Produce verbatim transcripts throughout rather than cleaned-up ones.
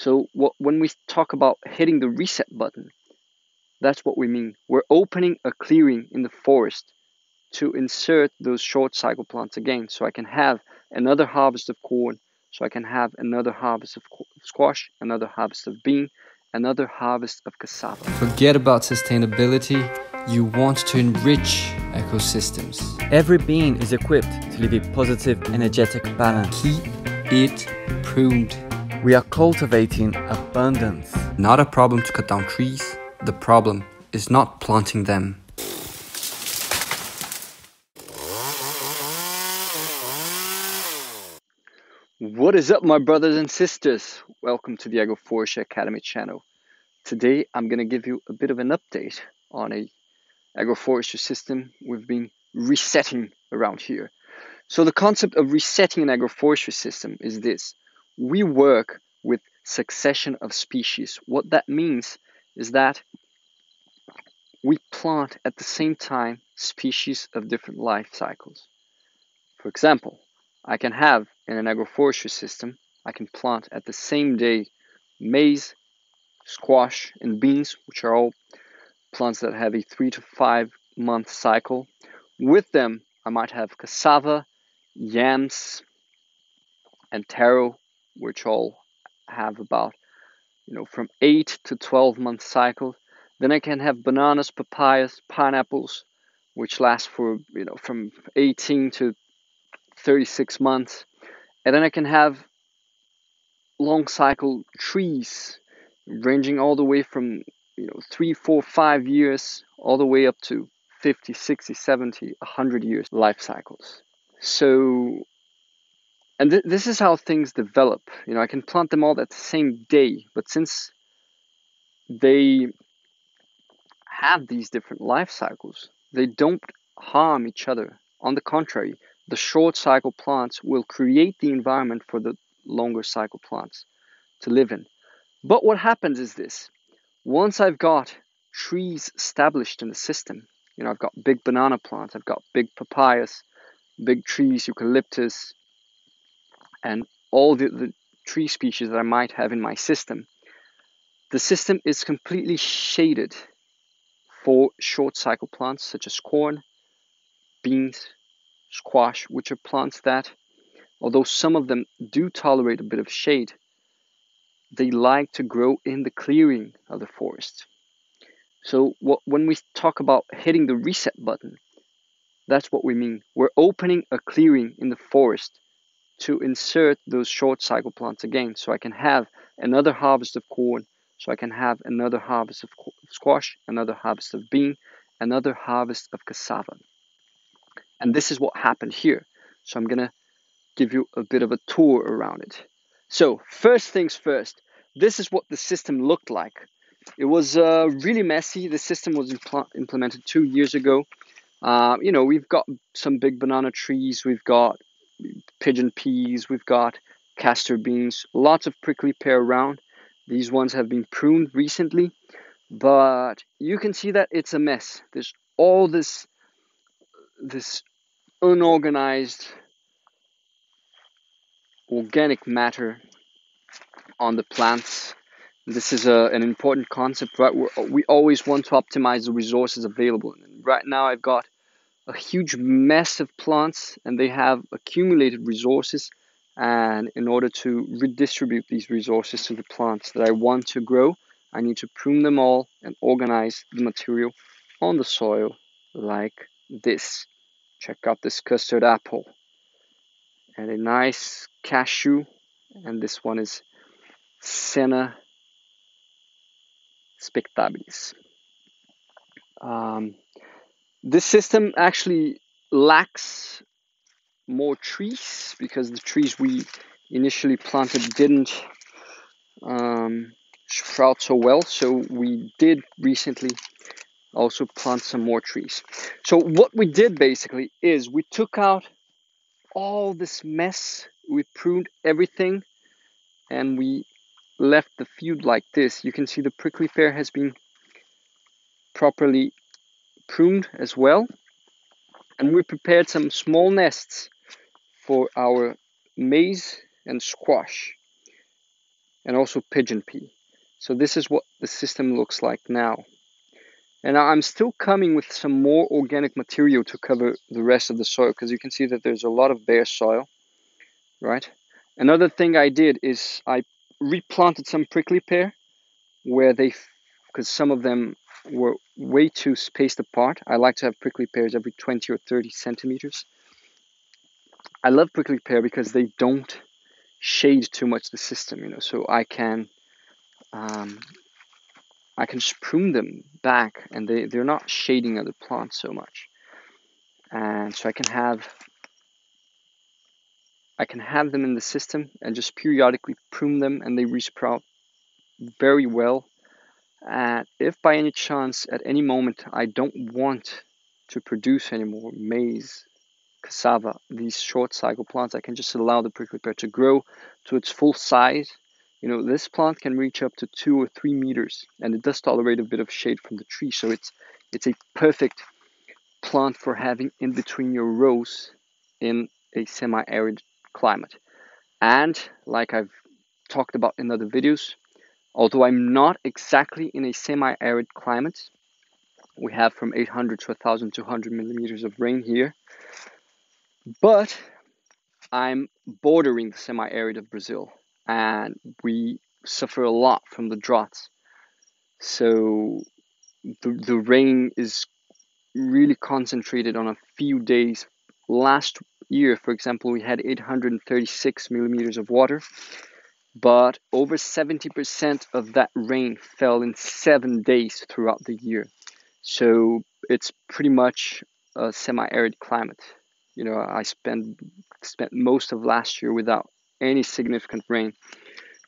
So what, when we talk about hitting the reset button, that's what we mean. We're opening a clearing in the forest to insert those short cycle plants again, so I can have another harvest of corn, so I can have another harvest of squash, another harvest of bean, another harvest of cassava. Forget about sustainability. You want to enrich ecosystems. Every bean is equipped to live a positive, energetic balance. Keep it pruned. We are cultivating abundance. Not a problem to cut down trees. The problem is not planting them. What is up, my brothers and sisters? Welcome to the Agroforestry Academy channel. Today I'm going to give you a bit of an update on a agroforestry system we've been resetting around here. So the concept of resetting an agroforestry system is this. We work with succession of species. What that means is that we plant at the same time species of different life cycles. For example, I can have in an agroforestry system, I can plant at the same day maize, squash, and beans, which are all plants that have a three to five month cycle. With them, I might have cassava, yams, and taro, which all have about, you know, from eight to twelve month cycle. Then I can have bananas, papayas, pineapples, which last for, you know, from eighteen to thirty-six months. And then I can have long cycle trees ranging all the way from, you know, three, four, five years, all the way up to fifty, sixty, seventy, one hundred years life cycles. So, and th this is how things develop. You know, I can plant them all at the same day, but since they have these different life cycles, they don't harm each other. On the contrary, the short cycle plants will create the environment for the longer cycle plants to live in. But what happens is this. Once I've got trees established in the system, you know, I've got big banana plants, I've got big papayas, big trees, eucalyptus, and all the, the tree species that I might have in my system, the system is completely shaded for short cycle plants such as corn, beans, squash, which are plants that, although some of them do tolerate a bit of shade, they like to grow in the clearing of the forest. So what, when we talk about hitting the reset button, that's what we mean. We're opening a clearing in the forest to insert those short cycle plants again, so I can have another harvest of corn, so I can have another harvest of squash, another harvest of bean, another harvest of cassava. And this is what happened here. So I'm gonna give you a bit of a tour around it. So first things first, this is what the system looked like. It was uh, really messy. The system was impl implemented two years ago. Uh, you know, we've got some big banana trees, we've got pigeon peas, we've got castor beans, lots of prickly pear around. These ones have been pruned recently, but you can see that it's a mess. There's all this this unorganized organic matter on the plants. This is a, an important concept, right? We're, we always want to optimize the resources available. And right now I've got a huge mess of plants, and they have accumulated resources, and in order to redistribute these resources to the plants that I want to grow, I need to prune them all and organize the material on the soil like this. Check out this custard apple and a nice cashew, and this one is Senna spectabilis. Um, This system actually lacks more trees because the trees we initially planted didn't um, sprout so well. So we did recently also plant some more trees. So what we did basically is we took out all this mess, we pruned everything, and we left the field like this. You can see the prickly pear has been properly pruned as well, and we prepared some small nests for our maize and squash. and also pigeon pea. So this is what the system looks like now. And I'm still coming with some more organic material to cover the rest of the soil, because you can see that there's a lot of bare soil, right? Another thing I did is I replanted some prickly pear where they, because some of them were way too spaced apart. I like to have prickly pears every twenty or thirty centimeters. I love prickly pear because they don't shade too much the system, you know, so I can um, I can prune them back and they, they're not shading other plants so much. And so I can have I can have them in the system and just periodically prune them, and they resprout very well. And if by any chance at any moment I don't want to produce any more maize, cassava, these short cycle plants, I can just allow the prickly pear to grow to its full size. You know, this plant can reach up to two or three meters, and it does tolerate a bit of shade from the tree. So it's it's a perfect plant for having in between your rows in a semi-arid climate. And like I've talked about in other videos, although I'm not exactly in a semi-arid climate, we have from eight hundred to one thousand two hundred millimeters of rain here, but I'm bordering the semi-arid of Brazil, and we suffer a lot from the droughts. So the, the rain is really concentrated on a few days. Last year, for example, we had eight hundred thirty-six millimeters of water, but over seventy percent of that rain fell in seven days throughout the year. So it's pretty much a semi-arid climate. You know, I spent, spent most of last year without any significant rain.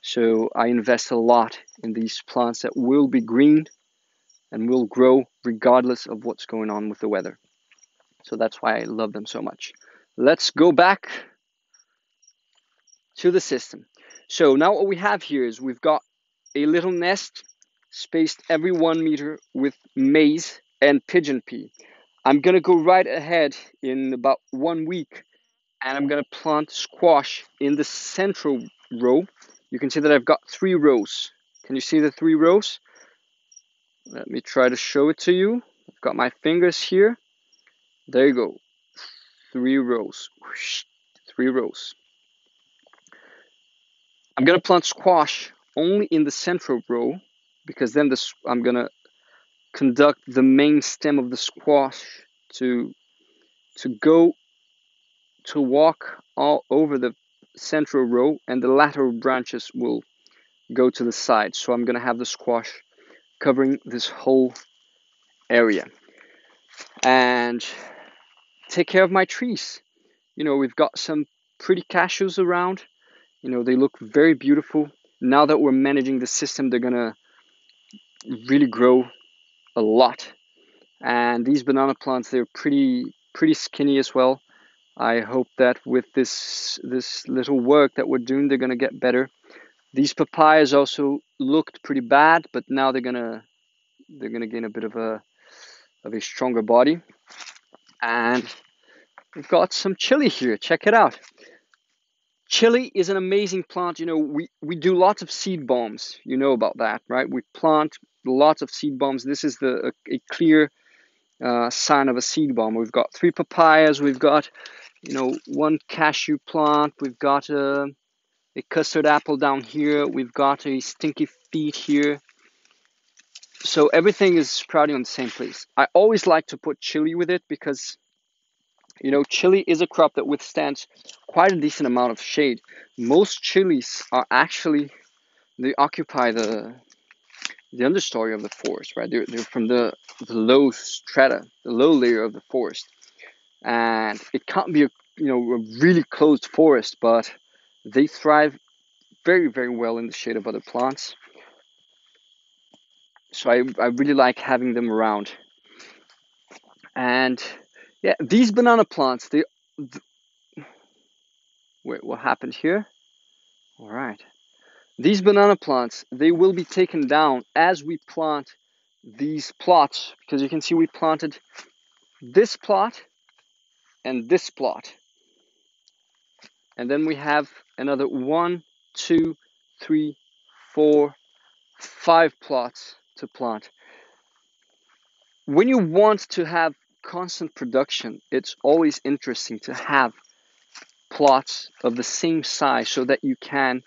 So I invest a lot in these plants that will be green and will grow regardless of what's going on with the weather. So that's why I love them so much. Let's go back to the system. So now what we have here is we've got a little nest spaced every one meter with maize and pigeon pea. I'm gonna go right ahead in about one week and I'm gonna plant squash in the central row. You can see that I've got three rows. Can you see the three rows? Let me try to show it to you. I've got my fingers here. There you go, three rows, three rows. I'm gonna plant squash only in the central row, because then this, I'm gonna conduct the main stem of the squash to to go to walk all over the central row, and the lateral branches will go to the side. So I'm gonna have the squash covering this whole area. And take care of my trees. You know, we've got some pretty cashews around. You know, they look very beautiful. Now that we're managing the system, they're gonna really grow a lot. And these banana plants, they're pretty pretty skinny as well. I hope that with this this little work that we're doing, they're gonna get better. These papayas also looked pretty bad, but now they're gonna they're gonna gain a bit of a of a stronger body. And we've got some chili here. Check it out. Chili is an amazing plant. You know, we we do lots of seed bombs. You know about that, right? We plant lots of seed bombs. This is the a, a clear uh, sign of a seed bomb. We've got three papayas. We've got, you know, one cashew plant. We've got a, a custard apple down here. We've got a stinky feet here. So everything is sprouting on the same place. I always like to put chili with it because, you know, chili is a crop that withstands quite a decent amount of shade. Most chilies are actually, they occupy the the understory of the forest, right? They're, they're from the, the low strata, the low layer of the forest. And it can't be a, you know, a really closed forest, but they thrive very, very well in the shade of other plants. So I, I really like having them around. And yeah, these banana plants, they, th- wait, what happened here? All right. These banana plants, they will be taken down as we plant these plots, because you can see we planted this plot and this plot. And then we have another one, two, three, four, five plots to plant. When you want to have constant production, it's always interesting to have plots of the same size so that you can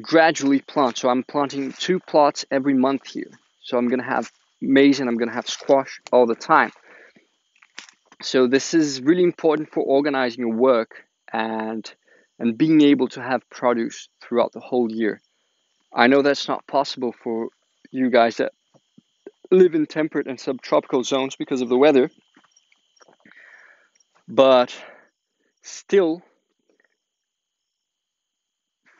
gradually plant. So I'm planting two plots every month here. So I'm going to have maize and I'm going to have squash all the time. So this is really important for organizing your work and and being able to have produce throughout the whole year. I know that's not possible for you guys that live in temperate and subtropical zones because of the weather, but still,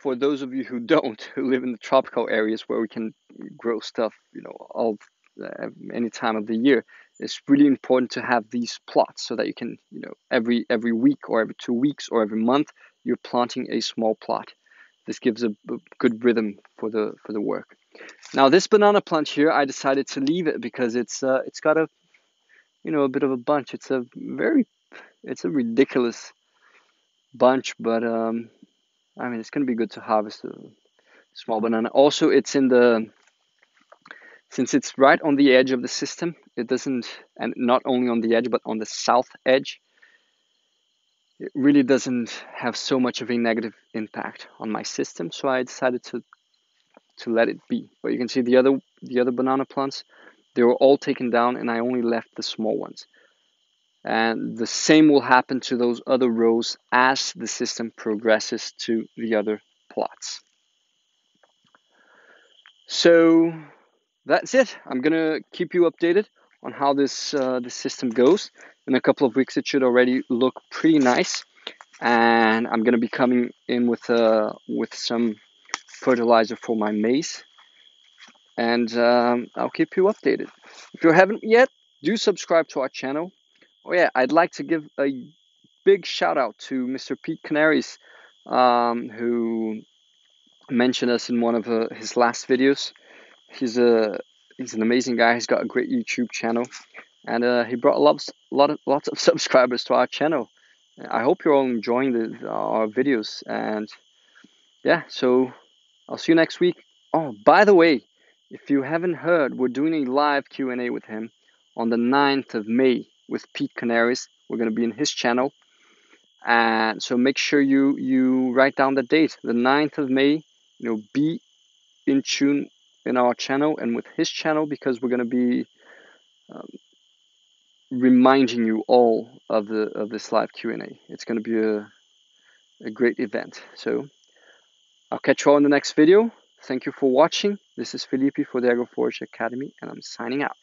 for those of you who don't, who live in the tropical areas where we can grow stuff, you know, all uh, any time of the year, it's really important to have these plots so that you can, you know, every every week or every two weeks or every month, you're planting a small plot. This gives a, a good rhythm for the for the work. Now this banana plant here, I decided to leave it because it's uh, it's got a, you know, a bit of a bunch. It's a very, it's a ridiculous bunch, but um, I mean, it's gonna be good to harvest a small banana. Also, it's in the, since it's right on the edge of the system, it doesn't, and not only on the edge but on the south edge, it really doesn't have so much of a negative impact on my system, so I decided to to let it be. But you can see the other the other banana plants, they were all taken down and I only left the small ones. And the same will happen to those other rows as the system progresses to the other plots. So that's it. I'm gonna keep you updated on how this uh, the system goes. In a couple of weeks, it should already look pretty nice, and I'm gonna be coming in with uh, with some fertilizer for my maize, and um, I'll keep you updated. If you haven't yet, do subscribe to our channel. Oh yeah, I'd like to give a big shout out to Mister Pete Kanaris, um, who mentioned us in one of uh, his last videos. He's a he's an amazing guy. He's got a great YouTube channel. And uh, he brought lots, lot of, lots of subscribers to our channel. I hope you're all enjoying the, our videos. And yeah, so I'll see you next week. Oh, by the way, if you haven't heard, we're doing a live Q and A with him on the ninth of May with Pete Kanaris. We're going to be in his channel. And so make sure you, you write down the date, the ninth of May. You know, be in tune in our channel and with his channel, because we're going to be... Um, reminding you all of the of this live Q and A. It's going to be a, a great event. So I'll catch you all in the next video. Thank you for watching. This is Felipe for the Agroforestry Academy, and I'm signing out.